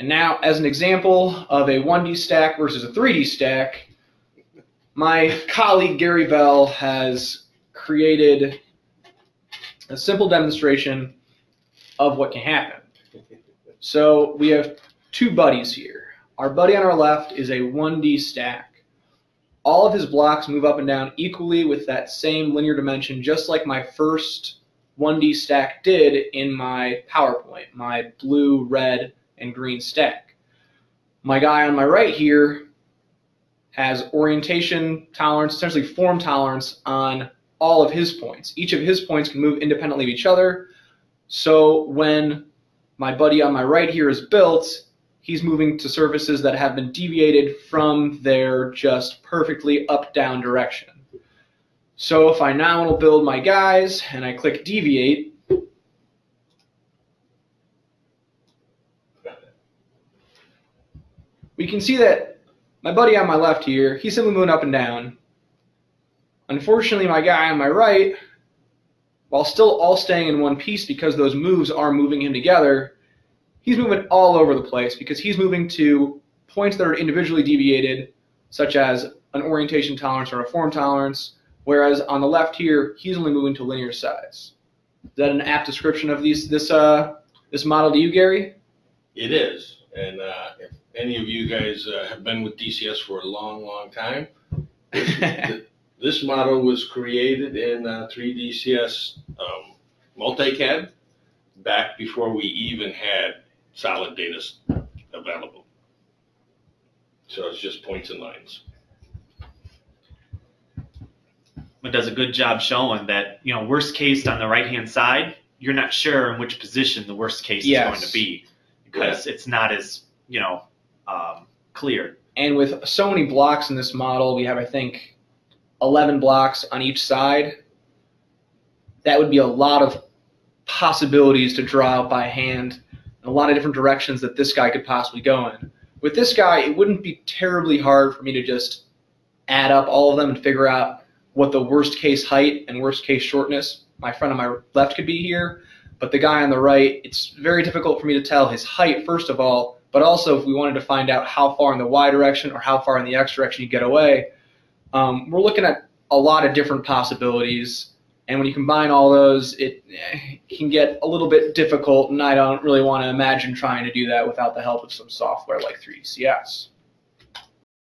And now, as an example of a 1D stack versus a 3D stack, my colleague Gary Bell has created a simple demonstration of what can happen. So we have two buddies here. Our buddy on our left is a 1D stack. All of his blocks move up and down equally with that same linear dimension, just like my first 1D stack did in my PowerPoint, my blue, red, and green stack. My guy on my right here has orientation tolerance, essentially form tolerance on all of his points. Each of his points can move independently of each other. So when my buddy on my right here is built, he's moving to surfaces that have been deviated from their just perfectly up-down direction. So if I now want to build my guys and I click deviate, we can see that my buddy on my left here, he's simply moving up and down. Unfortunately, my guy on my right, while still all staying in one piece because those moves are moving him together, he's moving all over the place because he's moving to points that are individually deviated, such as an orientation tolerance or a form tolerance, whereas on the left here, he's only moving to linear size. Is that an apt description of this model to you, Gary? It is. And if any of you guys have been with DCS for a long, long time, this model was created in 3DCS multicad back before we even had solid data available. So it's just points and lines. But does a good job showing that, you know, worst case on the right-hand side, you're not sure in which position the worst case yes. is going to be because yeah. it's not as, you know, clear. And with so many blocks in this model, we have, I think, 11 blocks on each side. That would be a lot of possibilities to draw out by hand, and a lot of different directions that this guy could possibly go in. With this guy, it wouldn't be terribly hard for me to just add up all of them and figure out what the worst case height and worst case shortness my friend on my left could be here, but the guy on the right, it's very difficult for me to tell his height, first of all, but also if we wanted to find out how far in the Y direction or how far in the X direction you get away, we're looking at a lot of different possibilities. And when you combine all those, it can get a little bit difficult, and I don't really want to imagine trying to do that without the help of some software like 3DCS.